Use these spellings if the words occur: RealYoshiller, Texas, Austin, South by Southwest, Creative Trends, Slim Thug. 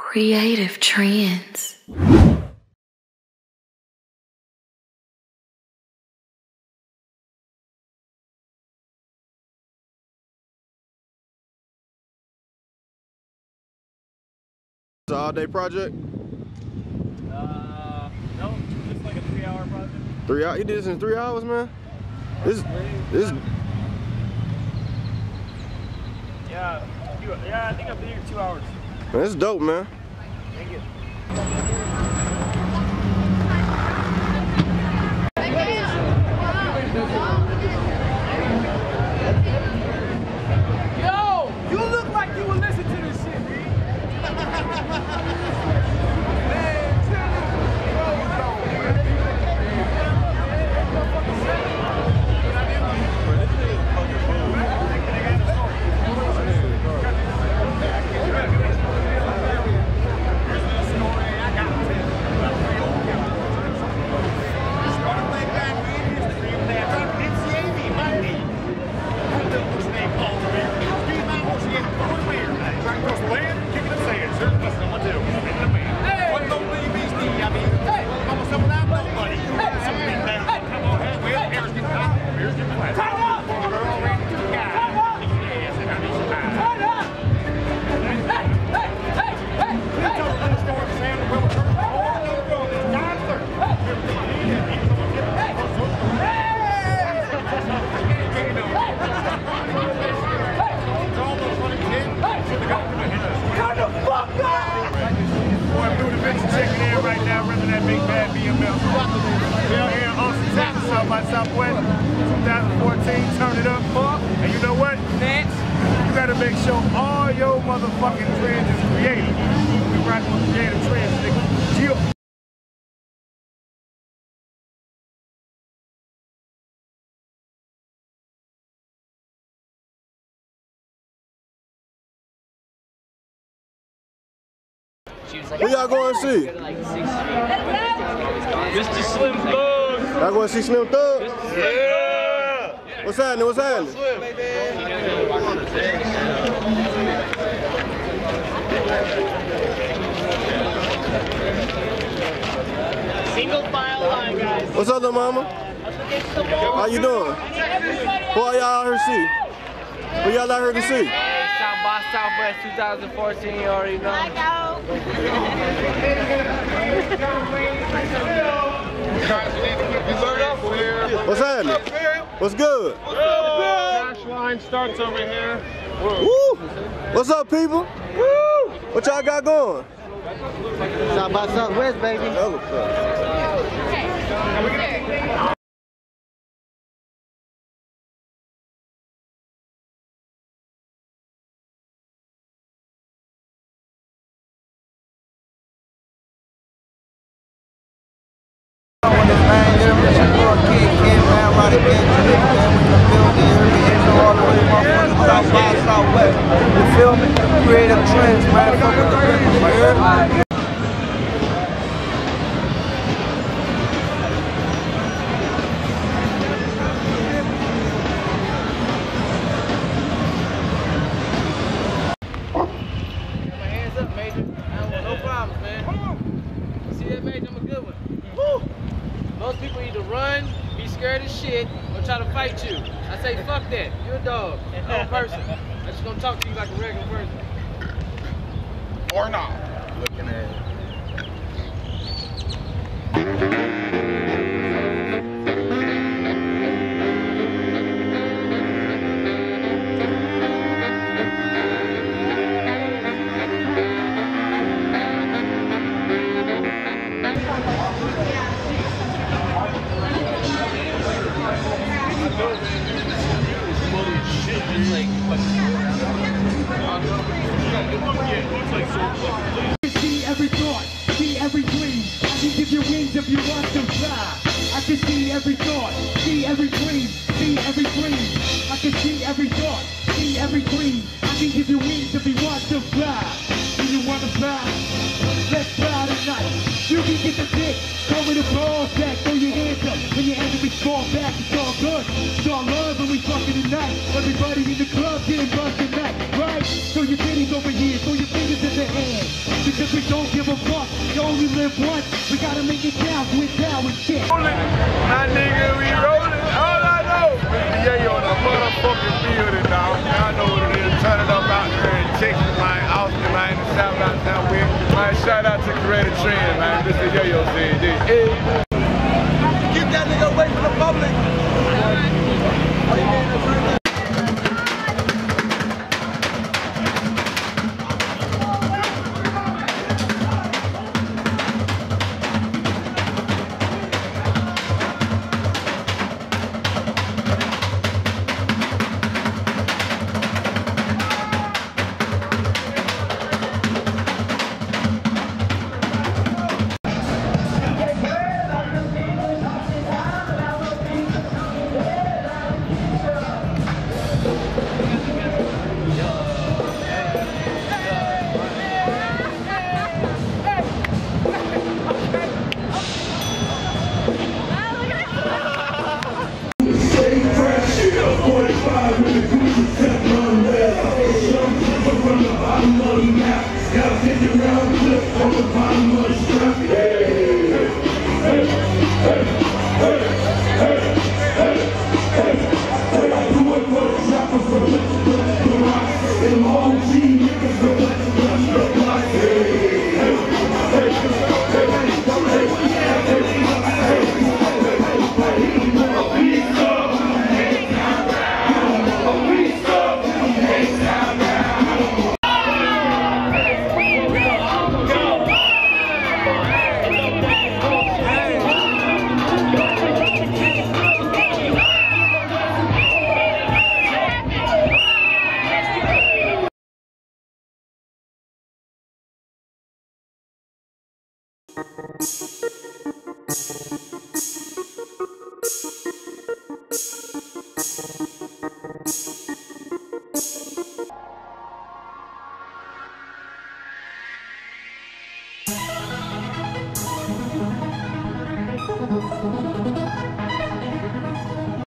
Creative trends. It's an all-day project? No, just like a 3-hour project. 3 hours? You did this in 3 hours, man? This. Yeah, I think I've been here 2 hours. Man, it's dope, man. Thank you. Yo, you look like you would listen to this shit, man. South by Southwest, 2014, turn it up for, and you know what? Next, you gotta make sure all your motherfucking trends is creative. We rockin' with creative trends, nigga. Yeah. Who y'all going to see? Mr. Slim Thug. Y'all going to see Slim Thug? Yeah! What's happening? What's happening? Single file line, guys. What's up, mama? How you doing? Who are y'all out here to see? Who y'all out here to see? South by Southwest 2014, you already know. What's happening? What's good? Dash line starts over here. Woo! What's up, people? Woo! What y'all got going? South by Southwest, baby. Okay. Creative trends, man. Fuck with the people, man. My hands up, Major. I don't want no problems, man. See that, Major? I'm a good one. Woo! Most people either run, be scared as shit, or try to fight you. I say, fuck that. You're a dog. I'm a person. I'm just gonna talk to you like a regular person. Or not. Looking at it. See every thought, see every dream. I can give you wings if you want to fly. I can see every thought, see every dream, see every dream. I can see every thought, see every dream. I can give you wings if you want to fly. Do you want to fly? Let's fly tonight. You can get the dick, come with the balls back, throw your hands up. When your enemies fall back, it's all good. It's all love when we fucking tonight. Everybody in the club getting busted tonight, right? So you did it. knees over here, throw your fingers in the air, because we don't give a fuck, you only live once, we gotta make it count, we're down with shit. My nigga, we rolling, all I know, yeah, on the motherfucking field, dog, I know what it is, turn it up out there in Texas, man, Austin, man, the South by Southwest, man, shout out to Greta Trend, man, this is Yo-Yo CJ, hey. Get that nigga away from the public.